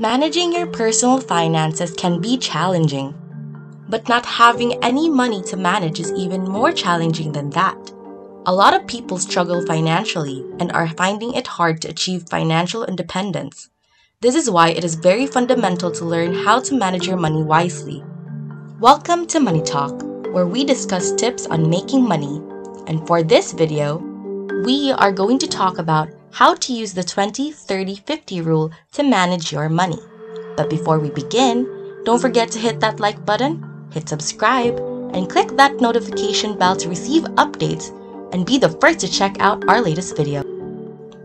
Managing your personal finances can be challenging, but not having any money to manage is even more challenging than that. A lot of people struggle financially and are finding it hard to achieve financial independence. This is why it is very fundamental to learn how to manage your money wisely. Welcome to Money Talk, where we discuss tips on making money. And for this video, we are going to talk about how to use the 20-30-50 rule to manage your money. But before we begin, don't forget to hit that like button, hit subscribe, and click that notification bell to receive updates and be the first to check out our latest video.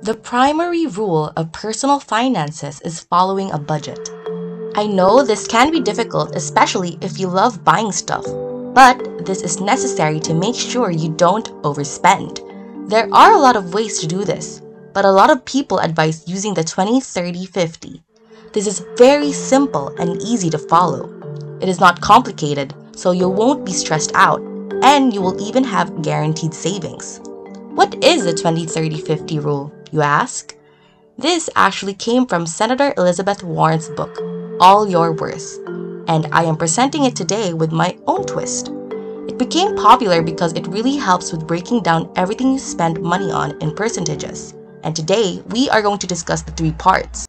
The primary rule of personal finances is following a budget. I know this can be difficult, especially if you love buying stuff, but this is necessary to make sure you don't overspend. There are a lot of ways to do this, but a lot of people advise using the 20-30-50. This is very simple and easy to follow. It is not complicated, so you won't be stressed out, and you will even have guaranteed savings. What is the 20-30-50 rule, you ask? This actually came from Senator Elizabeth Warren's book, All Your Worth, and I am presenting it today with my own twist. It became popular because it really helps with breaking down everything you spend money on in percentages. And today, we are going to discuss the three parts,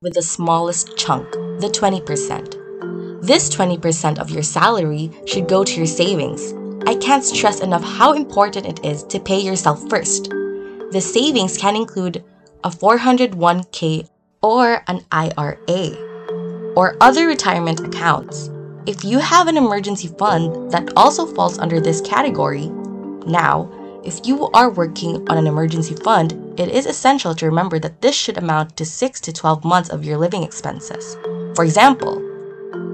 with the smallest chunk, the 20%. This 20% of your salary should go to your savings. I can't stress enough how important it is to pay yourself first. The savings can include a 401k or an IRA, or other retirement accounts. If you have an emergency fund that also falls under this category, now, if you are working on an emergency fund, it is essential to remember that this should amount to 6 to 12 months of your living expenses. For example,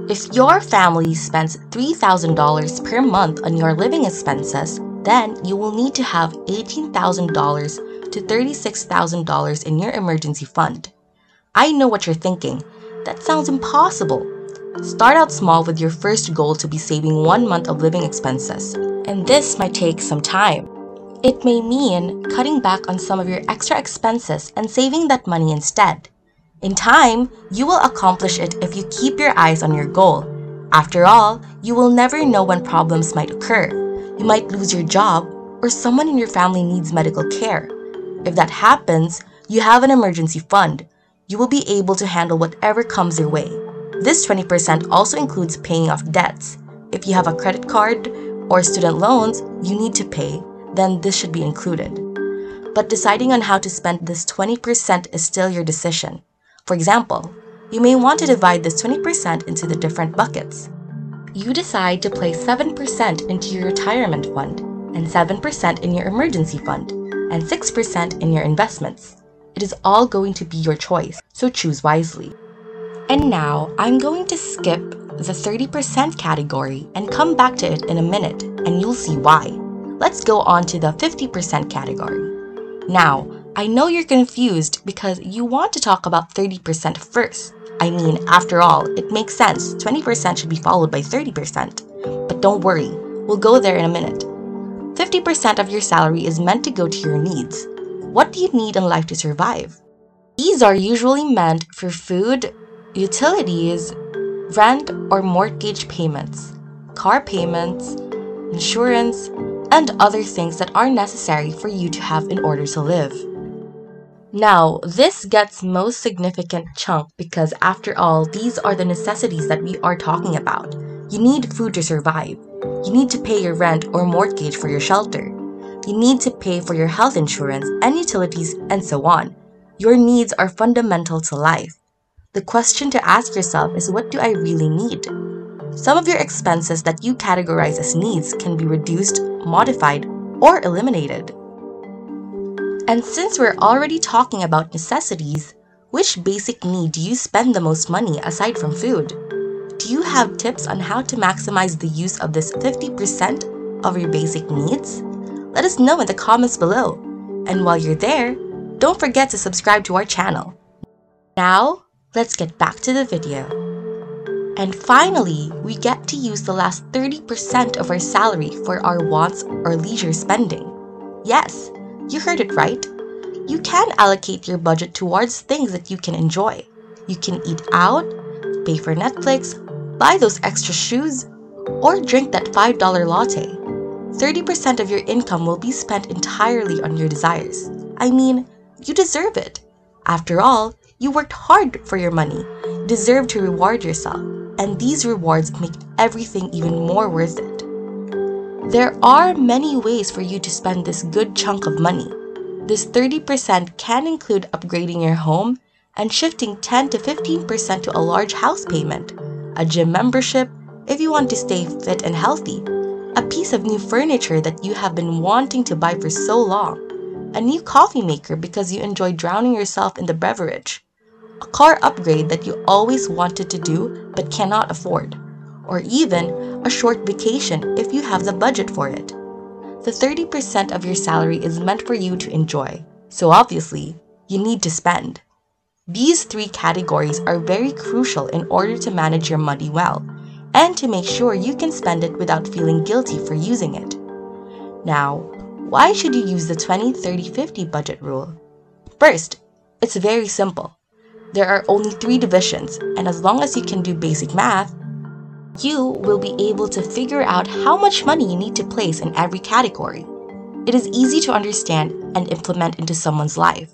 if your family spends $3,000 per month on your living expenses, then you will need to have $18,000 to $36,000 in your emergency fund. I know what you're thinking. That sounds impossible. Start out small with your first goal to be saving 1 month of living expenses, and this might take some time. It may mean cutting back on some of your extra expenses and saving that money instead. In time, you will accomplish it if you keep your eyes on your goal. After all, you will never know when problems might occur. You might lose your job, or someone in your family needs medical care. If that happens, you have an emergency fund. You will be able to handle whatever comes your way. This 20% also includes paying off debts. If you have a credit card or student loans you need to pay, then this should be included. But deciding on how to spend this 20% is still your decision. For example, you may want to divide this 20% into the different buckets. You decide to place 7% into your retirement fund, and 7% in your emergency fund, and 6% in your investments. It is all going to be your choice, so choose wisely. And now, I'm going to skip the 30% category and come back to it in a minute, and you'll see why. Let's go on to the 50% category. Now, I know you're confused because you want to talk about 30% first. I mean, after all, it makes sense. 20% should be followed by 30%. But don't worry, we'll go there in a minute. 50% of your salary is meant to go to your needs. What do you need in life to survive? These are usually meant for food, utilities, rent or mortgage payments, car payments, insurance, and other things that are necessary for you to have in order to live. Now, this gets most significant chunk because after all, these are the necessities that we are talking about. You need food to survive. You need to pay your rent or mortgage for your shelter. You need to pay for your health insurance and utilities and so on. Your needs are fundamental to life. The question to ask yourself is, what do I really need? Some of your expenses that you categorize as needs can be reduced, modified, or eliminated. And since we're already talking about necessities, which basic need do you spend the most money aside from food? Do you have tips on how to maximize the use of this 50% of your basic needs? Let us know in the comments below. And while you're there, don't forget to subscribe to our channel. Now, let's get back to the video. And finally, we get to use the last 30% of our salary for our wants or leisure spending. Yes, you heard it right. You can allocate your budget towards things that you can enjoy. You can eat out, pay for Netflix, buy those extra shoes, or drink that $5 latte. 30% of your income will be spent entirely on your desires. I mean, you deserve it. After all, you worked hard for your money. You deserve to reward yourself, and these rewards make everything even more worth it. There are many ways for you to spend this good chunk of money. This 30% can include upgrading your home and shifting 10 to 15% to a large house payment, a gym membership if you want to stay fit and healthy, a piece of new furniture that you have been wanting to buy for so long, a new coffee maker because you enjoy drowning yourself in the beverage, a car upgrade that you always wanted to do but cannot afford, or even a short vacation if you have the budget for it. The 30% of your salary is meant for you to enjoy, so obviously, you need to spend. These three categories are very crucial in order to manage your money well and to make sure you can spend it without feeling guilty for using it. Now, why should you use the 20-30-50 budget rule? First, it's very simple. There are only three divisions, and as long as you can do basic math, you will be able to figure out how much money you need to place in every category. It is easy to understand and implement into someone's life.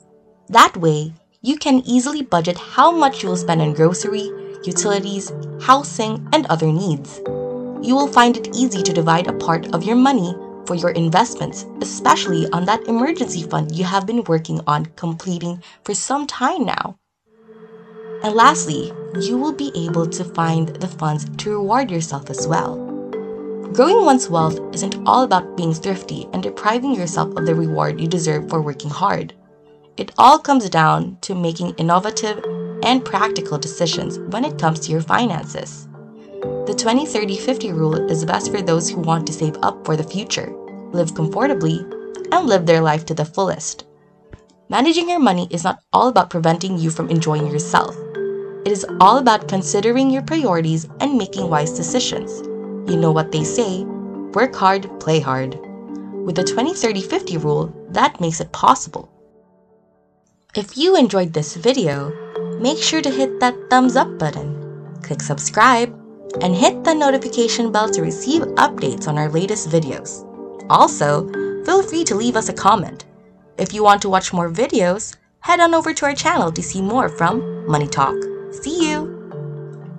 That way, you can easily budget how much you will spend on grocery, utilities, housing, and other needs. You will find it easy to divide a part of your money for your investments, especially on that emergency fund you have been working on completing for some time now. And lastly, you will be able to find the funds to reward yourself as well. Growing one's wealth isn't all about being thrifty and depriving yourself of the reward you deserve for working hard. It all comes down to making innovative and practical decisions when it comes to your finances. The 20-30-50 rule is best for those who want to save up for the future, live comfortably, and live their life to the fullest. Managing your money is not all about preventing you from enjoying yourself. It is all about considering your priorities and making wise decisions. You know what they say, work hard, play hard. With the 20-30-50 rule, that makes it possible. If you enjoyed this video, make sure to hit that thumbs up button, click subscribe, and hit the notification bell to receive updates on our latest videos. Also, feel free to leave us a comment. If you want to watch more videos, head on over to our channel to see more from Money Talk. See you!